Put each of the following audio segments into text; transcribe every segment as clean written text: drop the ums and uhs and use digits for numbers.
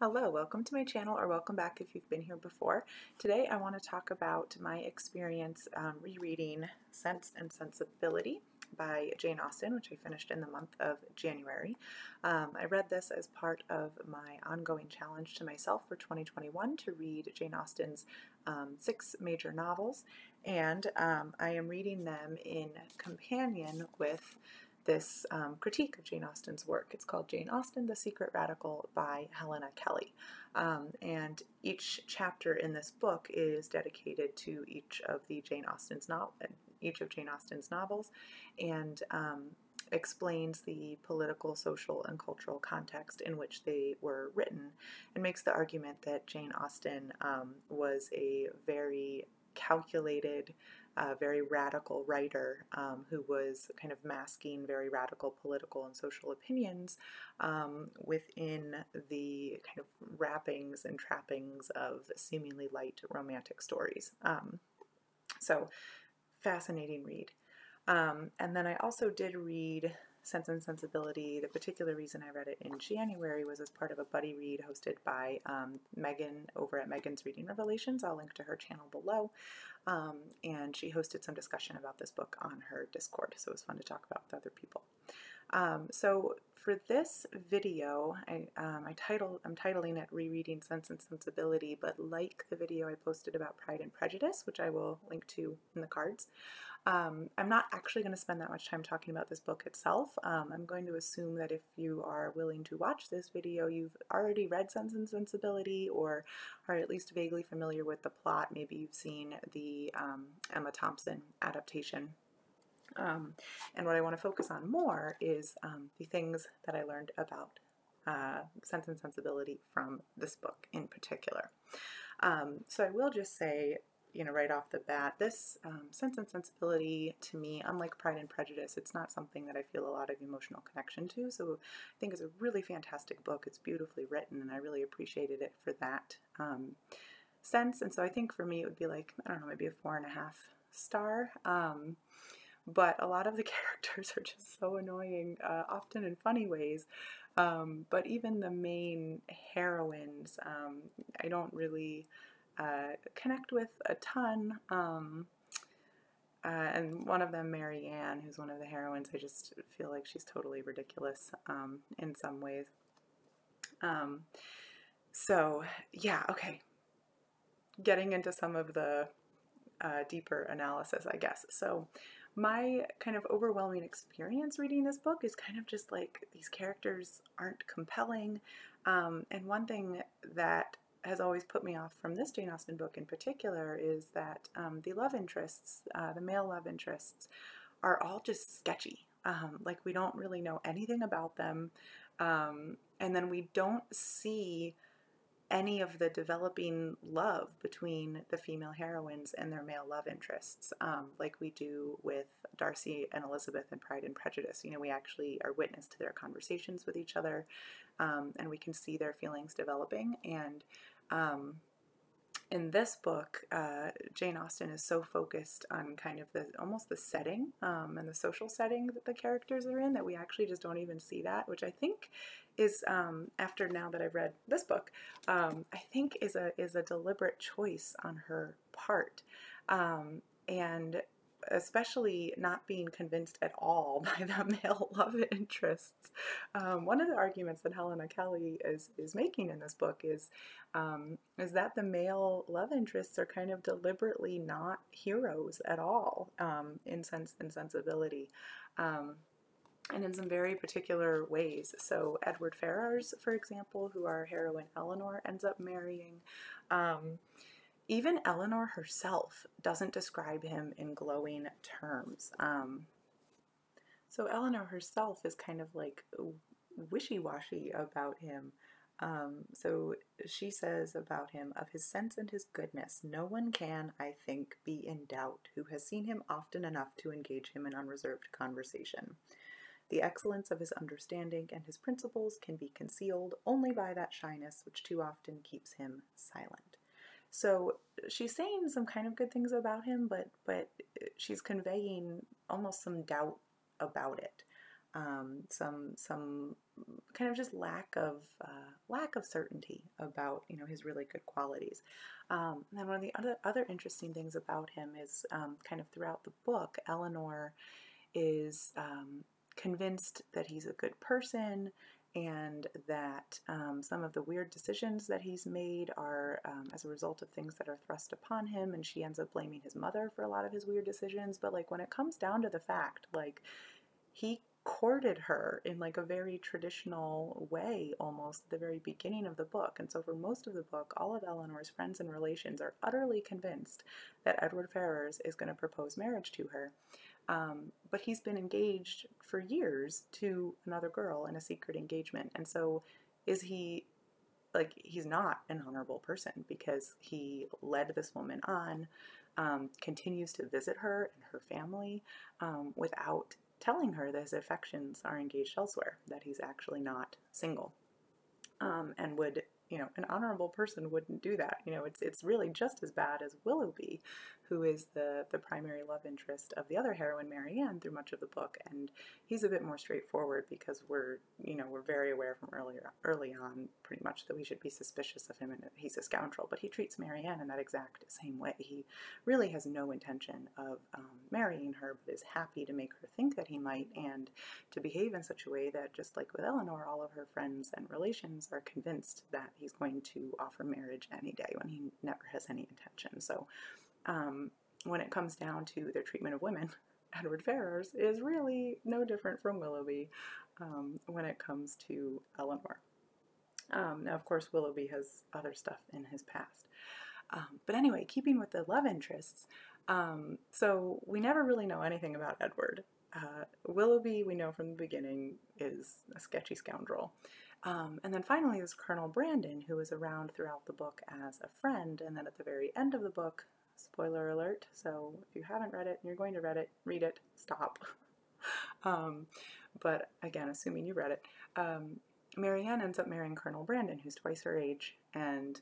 Hello, welcome to my channel, or welcome back if you've been here before. Today I want to talk about my experience rereading Sense and Sensibility by Jane Austen, which I finished in the month of January. I read this as part of my ongoing challenge to myself for 2021 to read Jane Austen's 6 major novels, and I am reading them in companion with this critique of Jane Austen's work. It's called Jane Austen, The Secret Radical by Helena Kelly. And each chapter in this book is dedicated to each of Jane Austen's novels, and explains the political, social, and cultural context in which they were written, and makes the argument that Jane Austen was a very calculated, very radical writer who was kind of masking very radical political and social opinions within the kind of wrappings and trappings of seemingly light romantic stories. So fascinating read. And then I also did read Sense and Sensibility. The particular reason I read it in January was as part of a buddy read hosted by Megan over at Megan's Reading Revelations. I'll link to her channel below. And she hosted some discussion about this book on her Discord, so it was fun to talk about with other people. So for this video, I'm titling it Rereading Sense and Sensibility, but like the video I posted about Pride and Prejudice, which I will link to in the cards, I'm not actually going to spend that much time talking about this book itself. I'm going to assume that if you are willing to watch this video, you've already read Sense and Sensibility, or are at least vaguely familiar with the plot. Maybe you've seen the Emma Thompson adaptation. And what I want to focus on more is the things that I learned about Sense and Sensibility from this book in particular. So I will just say, you know, right off the bat, this Sense and Sensibility, to me, unlike Pride and Prejudice, it's not something that I feel a lot of emotional connection to, so I think it's a really fantastic book. It's beautifully written, and I really appreciated it for that sense, and so I think for me it would be like, I don't know, maybe a 4.5 star. But a lot of the characters are just so annoying, often in funny ways. But even the main heroines, I don't really connect with a ton. And one of them, Marianne, who's one of the heroines, I just feel like she's totally ridiculous in some ways. So, yeah, okay. Getting into some of the deeper analysis, I guess. So, my kind of overwhelming experience reading this book is kind of just like, these characters aren't compelling. And one thing that has always put me off from this Jane Austen book in particular is that the love interests, the male love interests, are all just sketchy. Like, we don't really know anything about them. And then we don't see any of the developing love between the female heroines and their male love interests, like we do with Darcy and Elizabeth in Pride and Prejudice. You know, we actually are witness to their conversations with each other, and we can see their feelings developing. And in this book, Jane Austen is so focused on kind of almost the setting and the social setting that the characters are in, that we actually just don't even see that, which I think is, after now that I've read this book, I think is a deliberate choice on her part, and especially not being convinced at all by the male love interests. One of the arguments that Helena Kelly is making in this book is that the male love interests are kind of deliberately not heroes at all in Sense and Sensibility, and in some very particular ways. So Edward Ferrars, for example, who our heroine Elinor ends up marrying, even Elinor herself doesn't describe him in glowing terms. So Elinor herself is kind of like wishy-washy about him. So she says about him, "Of his sense and his goodness, no one can, I think, be in doubt who has seen him often enough to engage him in unreserved conversation. The excellence of his understanding and his principles can be concealed only by that shyness which too often keeps him silent." So she's saying some kind of good things about him, but she's conveying almost some doubt about it. some kind of just lack of certainty about, you know, his really good qualities. And then one of the other interesting things about him is kind of throughout the book, Elinor is convinced that he's a good person and that some of the weird decisions that he's made are as a result of things that are thrust upon him, and she ends up blaming his mother for a lot of his weird decisions. But like when it comes down to the fact, like he courted her in like a very traditional way almost at the very beginning of the book. And so for most of the book, all of Elinor's friends and relations are utterly convinced that Edward Ferrars is going to propose marriage to her. But he's been engaged for years to another girl in a secret engagement. And so is he, like, he's not an honorable person because he led this woman on, continues to visit her and her family without telling her that his affections are engaged elsewhere, that he's actually not single, and would, you know, an honorable person wouldn't do that. You know, it's really just as bad as Willoughby, who is the primary love interest of the other heroine, Marianne, through much of the book. And he's a bit more straightforward because we're very aware from early on pretty much that we should be suspicious of him and he's a scoundrel. But he treats Marianne in that exact same way. He really has no intention of marrying her, but is happy to make her think that he might and to behave in such a way that, just like with Elinor, all of her friends and relations are convinced that he's going to offer marriage any day when he never has any intention. So when it comes down to their treatment of women, Edward Ferrars is really no different from Willoughby when it comes to Elinor. Now, of course, Willoughby has other stuff in his past. But anyway, keeping with the love interests, so we never really know anything about Edward. Willoughby, we know from the beginning, is a sketchy scoundrel. And then finally there's Colonel Brandon, who is around throughout the book as a friend, and then at the very end of the book, spoiler alert, so if you haven't read it and you're going to read it, stop. But again, assuming you read it, Marianne ends up marrying Colonel Brandon, who's twice her age, and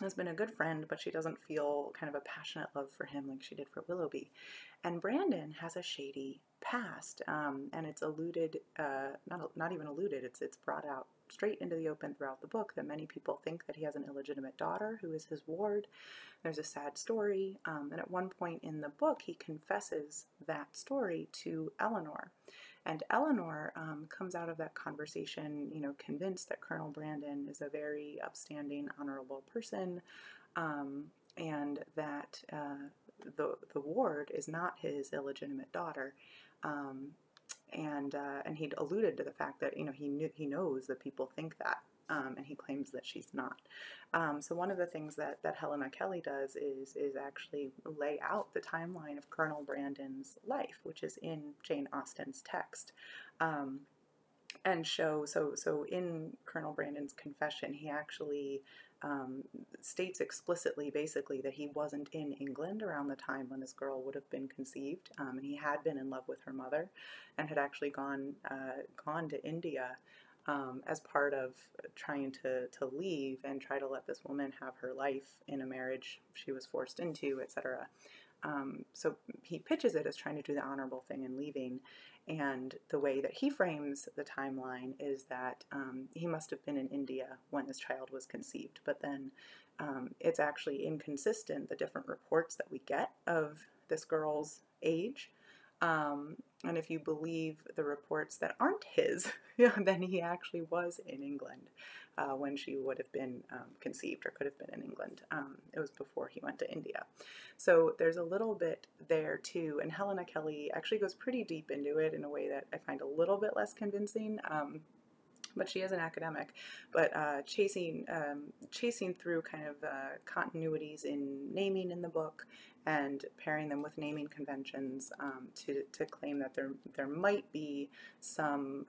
has been a good friend, but she doesn't feel kind of a passionate love for him like she did for Willoughby. And Brandon has a shady past, and it's alluded, not even alluded, it's brought out straight into the open throughout the book that many people think that he has an illegitimate daughter who is his ward. There's a sad story, and at one point in the book he confesses that story to Elinor. And Elinor comes out of that conversation, you know, convinced that Colonel Brandon is a very upstanding, honorable person, and that the ward is not his illegitimate daughter. And he'd alluded to the fact that, you know, he knows that people think that, and he claims that she's not. So one of the things that Helena Kelly does is actually lay out the timeline of Colonel Brandon's life, which is in Jane Austen's text, and show, so in Colonel Brandon's confession, he actually states explicitly, basically, that he wasn't in England around the time when this girl would have been conceived, and he had been in love with her mother, and had actually gone to India as part of trying to leave and try to let this woman have her life in a marriage she was forced into, etc. So he pitches it as trying to do the honorable thing in leaving, and the way that he frames the timeline is that he must have been in India when this child was conceived, but then it's actually inconsistent, the different reports that we get of this girl's age, and if you believe the reports that aren't his, then he actually was in England when she would have been conceived, or could have been in England. It was before he went to India. So there's a little bit there too, and Helena Kelly actually goes pretty deep into it in a way that I find a little bit less convincing, but she is an academic, but chasing through kind of continuities in naming in the book and pairing them with naming conventions to claim that there might be some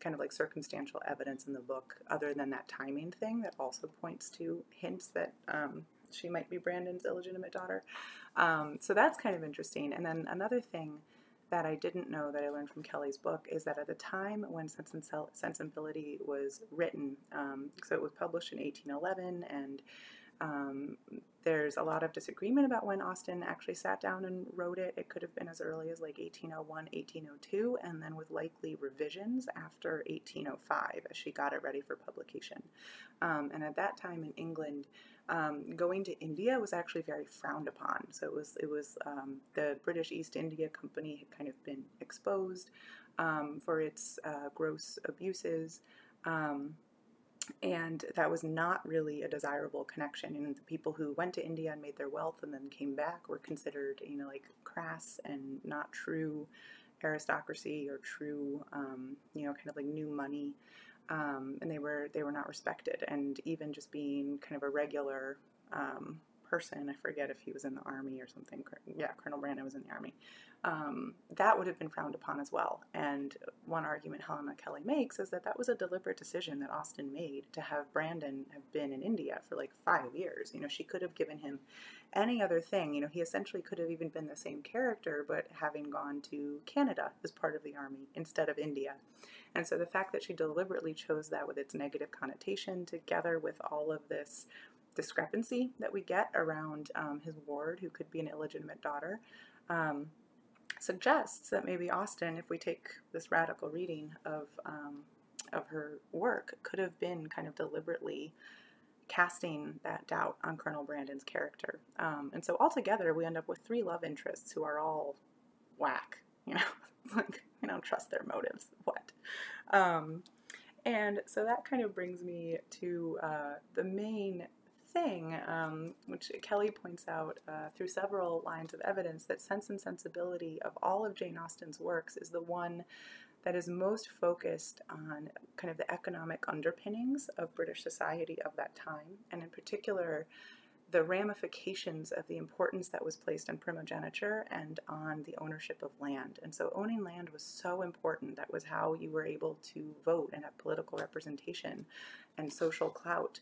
kind of like circumstantial evidence in the book other than that timing thing that also points to hints that she might be Brandon's illegitimate daughter. So that's kind of interesting. And then another thing that I didn't know that I learned from Kelly's book is that at the time when Sense and Sensibility was written, so it was published in 1811, and There's a lot of disagreement about when Austen actually sat down and wrote it. It could have been as early as like 1801, 1802, and then with likely revisions after 1805 as she got it ready for publication. And at that time in England, going to India was actually very frowned upon. So it was the British East India Company had kind of been exposed for its gross abuses. And that was not really a desirable connection. And the people who went to India and made their wealth and then came back were considered, you know, like crass and not true aristocracy or true, you know, kind of like new money. And they were not respected. And even just being kind of a regular person, I forget if he was in the army or something. Yeah, Colonel Brandon was in the army. That would have been frowned upon as well. And one argument Helena Kelly makes is that that was a deliberate decision that Austen made to have Brandon have been in India for like 5 years. You know, she could have given him any other thing. You know, he essentially could have even been the same character, but having gone to Canada as part of the army instead of India. And so the fact that she deliberately chose that with its negative connotation together with all of this discrepancy that we get around his ward, who could be an illegitimate daughter, suggests that maybe Austen, if we take this radical reading of her work, could have been kind of deliberately casting that doubt on Colonel Brandon's character. And so altogether, we end up with 3 love interests who are all whack. You know, it's like, I don't trust their motives. What? And so that kind of brings me to the main thing, which Kelly points out through several lines of evidence, that Sense and Sensibility of all of Jane Austen's works is the one that is most focused on kind of the economic underpinnings of British society of that time, and in particular the ramifications of the importance that was placed on primogeniture and on the ownership of land. And so owning land was so important. That was how you were able to vote and have political representation and social clout.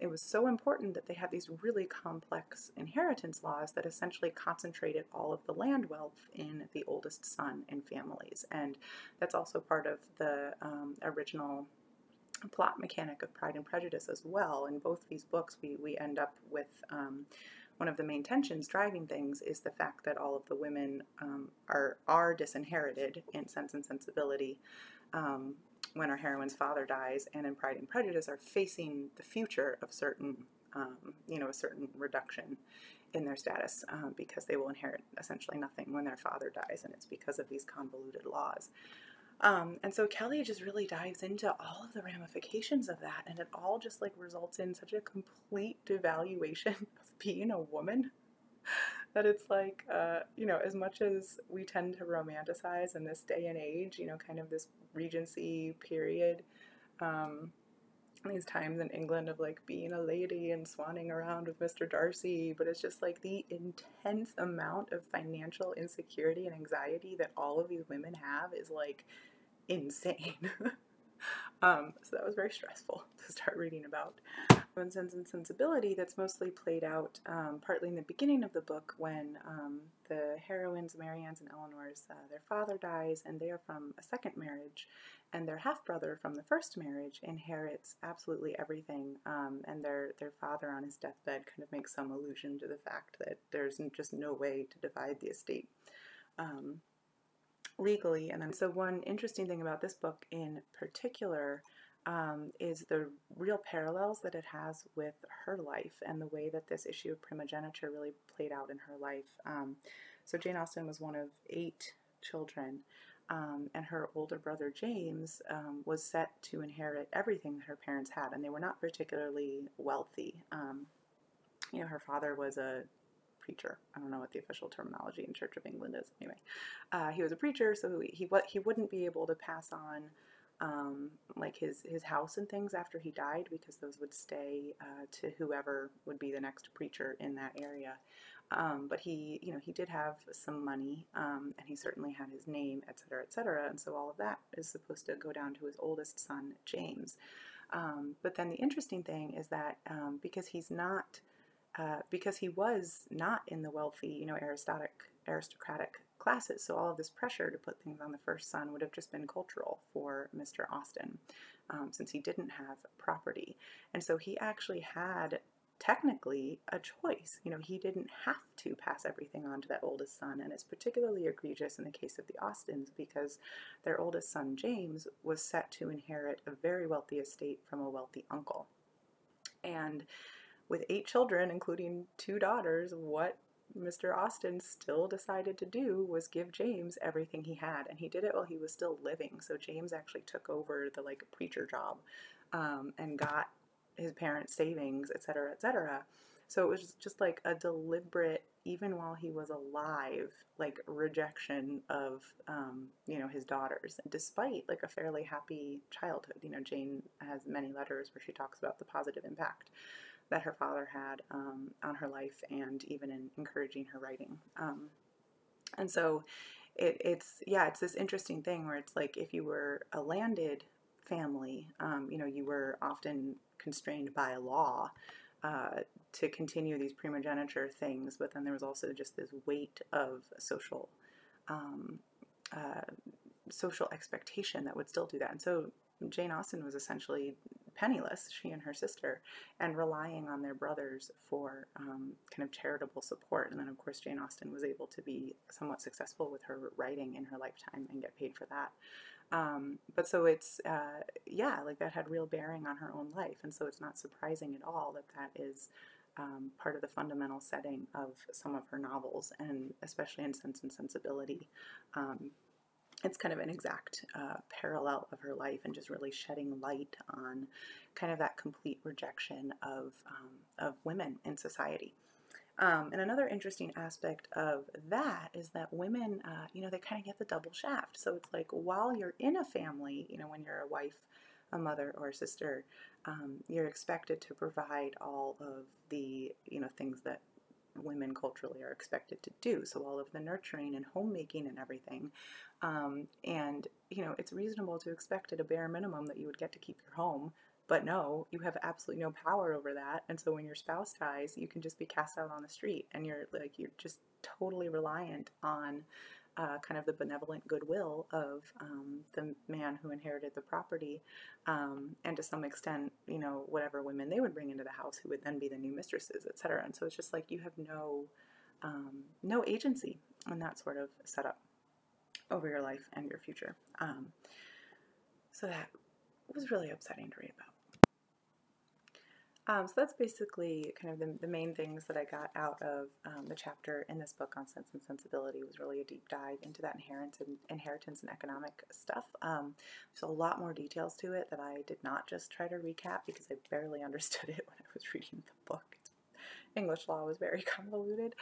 It was so important that they had these really complex inheritance laws that essentially concentrated all of the land wealth in the oldest son and families. And that's also part of the original plot mechanic of Pride and Prejudice as well. In both these books, we end up with one of the main tensions driving things is the fact that all of the women are disinherited in Sense and Sensibility when our heroine's father dies, and in Pride and Prejudice are facing the future of certain, you know, a certain reduction in their status because they will inherit essentially nothing when their father dies, and it's because of these convoluted laws. And so Kelly just really dives into all of the ramifications of that, and it all just like results in such a complete devaluation of being a woman that it's like, you know, as much as we tend to romanticize in this day and age, you know, kind of this Regency period, these times in England of like being a lady and swanning around with Mr. Darcy, but it's just like the intense amount of financial insecurity and anxiety that all of these women have is like insane. So that was very stressful to start reading about. In Sense and Sensibility, that's mostly played out partly in the beginning of the book when the heroines, Marianne's and Elinor's, their father dies, and they are from a second marriage, and their half-brother from the first marriage inherits absolutely everything, and their father on his deathbed kind of makes some allusion to the fact that there's just no way to divide the estate legally. And then so one interesting thing about this book in particular is the real parallels that it has with her life and the way that this issue of primogeniture really played out in her life. So Jane Austen was one of 8 children, and her older brother James was set to inherit everything that her parents had, and they were not particularly wealthy. You know, her father was a preacher. I don't know what the official terminology in Church of England is. Anyway, he was a preacher, so he wouldn't be able to pass on like his house and things after he died, because those would stay to whoever would be the next preacher in that area. But he, you know, he did have some money, and he certainly had his name, etc., etc., and so all of that is supposed to go down to his oldest son, James. But then the interesting thing is that because he was not in the wealthy, you know, aristocratic classes, so all of this pressure to put things on the first son would have just been cultural for Mr. Austen, since he didn't have property. And so he actually had technically a choice. You know, he didn't have to pass everything on to that oldest son, and it's particularly egregious in the case of the Austens because their oldest son, James, was set to inherit a very wealthy estate from a wealthy uncle. And with 8 children, including 2 daughters, what Mr. Austen still decided to do was give James everything he had, and he did it while he was still living. So James actually took over the preacher job and got his parents' savings, etc., etc. So it was just like a deliberate, even while he was alive, rejection of you know, his daughters, despite a fairly happy childhood. You know, Jane has many letters where she talks about the positive impact that her father had on her life, and even in encouraging her writing. And so it's this interesting thing where it's like, if you were a landed family, you know, you were often constrained by law to continue these primogeniture things, but then there was also just this weight of social social expectation that would still do that. And so Jane Austen was essentially penniless, she and her sister, and relying on their brothers for kind of charitable support. And then, of course, Jane Austen was able to be somewhat successful with her writing in her lifetime and get paid for that. But so it's, yeah, that had real bearing on her own life. And so it's not surprising at all that that is part of the fundamental setting of some of her novels, and especially in Sense and Sensibility. It's kind of an exact parallel of her life, and just really shedding light on kind of that complete rejection of women in society. And another interesting aspect of that is that women, you know, they kind of get the double shaft. So it's like, while you're in a family, you know, when you're a wife, a mother, or a sister, you're expected to provide all of the, you know, things that women culturally are expected to do. So all of the nurturing and homemaking and everything. And, you know, it's reasonable to expect at a bare minimum that you would get to keep your home. But no, you have absolutely no power over that. And so when your spouse dies, you can just be cast out on the street, and you're you're just totally reliant on kind of the benevolent goodwill of the man who inherited the property, and to some extent, you know, whatever women they would bring into the house, who would then be the new mistresses, etc. And so it's just like, you have no no agency in that sort of setup over your life and your future. So that was really upsetting to read about. So that's basically kind of the main things that I got out of the chapter in this book on Sense and Sensibility. It was really a deep dive into that inheritance and economic stuff. There's a lot more details to it that I did not just try to recap, because I barely understood it when I was reading the book. English law was very convoluted.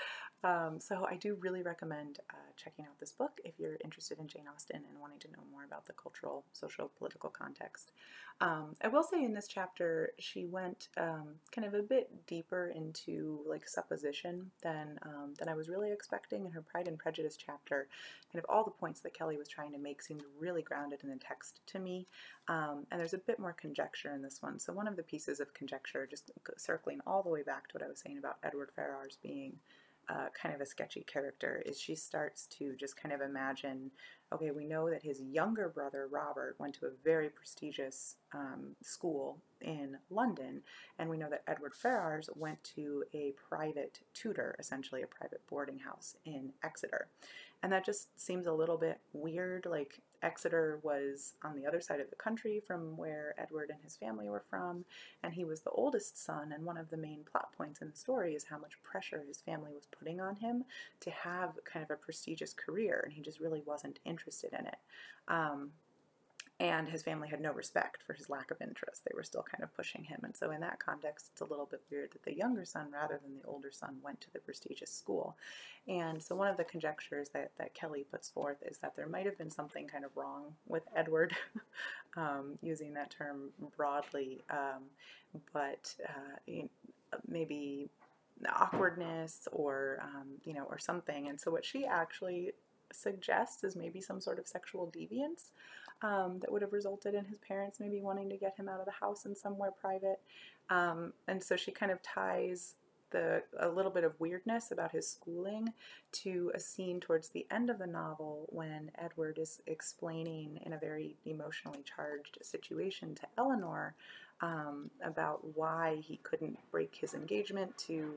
So I do really recommend checking out this book if you're interested in Jane Austen and wanting to know more about the cultural, social, political context. I will say, in this chapter, she went kind of a bit deeper into supposition than I was really expecting. In her Pride and Prejudice chapter, kind of all the points that Kelly was trying to make seemed really grounded in the text to me. And there's a bit more conjecture in this one. So one of the pieces of conjecture, just circling all the way back to what I was saying about Edward Ferrars being kind of a sketchy character, is she starts to just kind of imagine, okay, we know that his younger brother Robert went to a very prestigious school in London, and we know that Edward Ferrars went to a private tutor, essentially a private boarding house in Exeter. And that just seems a little bit weird. Exeter was on the other side of the country from where Edward and his family were from, and he was the oldest son, and one of the main plot points in the story is how much pressure his family was putting on him to have kind of a prestigious career, and he just really wasn't interested in it. And his family had no respect for his lack of interest. They were still kind of pushing him. And so in that context, it's a little bit weird that the younger son, rather than the older son, went to the prestigious school. And so one of the conjectures that Kelly puts forth is that there might have been something kind of wrong with Edward, using that term broadly, but maybe awkwardness or, you know, or something. And so what she actually suggests is maybe some sort of sexual deviance that would have resulted in his parents maybe wanting to get him out of the house and somewhere private. And so she kind of ties a little bit of weirdness about his schooling to a scene towards the end of the novel when Edward is explaining in a very emotionally charged situation to Elinor about why he couldn't break his engagement to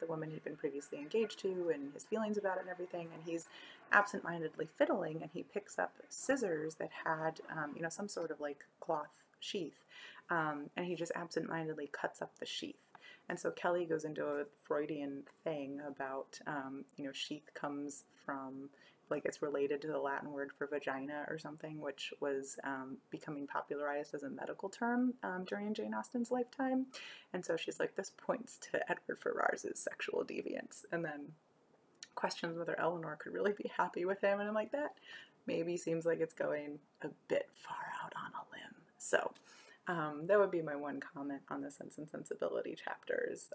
the woman he'd been previously engaged to and his feelings about it and everything, and he's absentmindedly fiddling and he picks up scissors that had you know, some sort of like cloth sheath, and he just absentmindedly cuts up the sheath. And so Kelly goes into a Freudian thing about, you know, sheath comes from, like, it's related to the Latin word for vagina or something, which was becoming popularized as a medical term during Jane Austen's lifetime. And so she's like, this points to Edward Ferrars's sexual deviance. And then questions whether Elinor could really be happy with him. And I'm like, that maybe seems like it's going a bit far out on a limb. So that would be my one comment on the Sense and Sensibility chapters.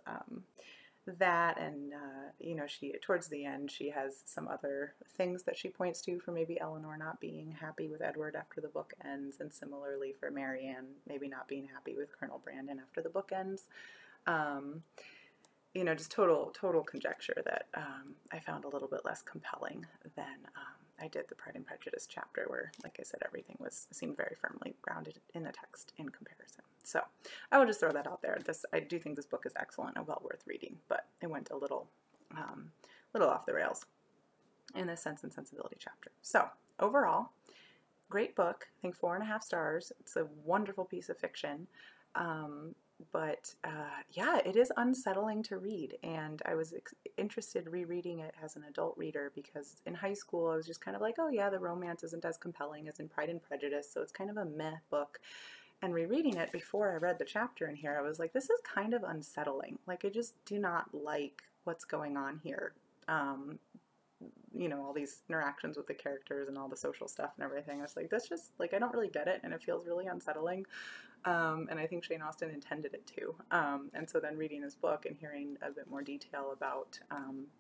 That and, you know, towards the end, she has some other things that she points to for maybe Elinor not being happy with Edward after the book ends, and similarly for Marianne maybe not being happy with Colonel Brandon after the book ends. You know, just total conjecture that I found a little bit less compelling than I did the Pride and Prejudice chapter, where, like I said, everything seemed very firmly grounded in the text in comparison. So I will just throw that out there. I do think this book is excellent and well worth reading, but it went a little off the rails in the Sense and Sensibility chapter. So overall, great book. I think 4.5 stars. It's a wonderful piece of fiction. But yeah, it is unsettling to read, and I was interested rereading it as an adult reader, because in high school I was just kind of like, oh yeah, the romance isn't as compelling as in Pride and Prejudice, so it's kind of a meh book. And rereading it before I read the chapter in here, I was like, this is kind of unsettling. Like, I just do not like what's going on here. You know, all these interactions with the characters and all the social stuff and everything. I was like, that's just, like, I don't really get it, and it feels really unsettling. And I think Jane Austen intended it to. And so then reading this book and hearing a bit more detail about,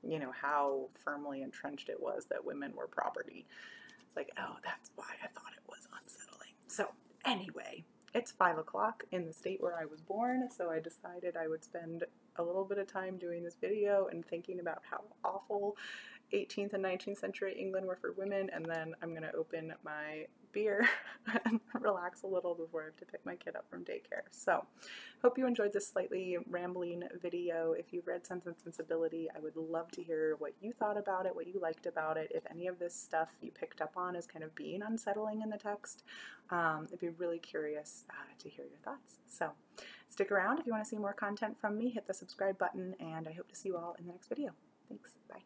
you know, how firmly entrenched it was that women were property. It's like, oh, that's why I thought it was unsettling. So anyway, it's 5 o'clock in the state where I was born, so I decided I would spend a little bit of time doing this video and thinking about how awful 18th and 19th century England were for women, and then I'm gonna open my beer and relax a little before I have to pick my kid up from daycare. So hope you enjoyed this slightly rambling video. If you've read Sense and Sensibility, I would love to hear what you thought about it, what you liked about it, if any of this stuff you picked up on is kind of being unsettling in the text. I'd be really curious to hear your thoughts. So stick around. If you want to see more content from me, hit the subscribe button, and I hope to see you all in the next video. Thanks. Bye.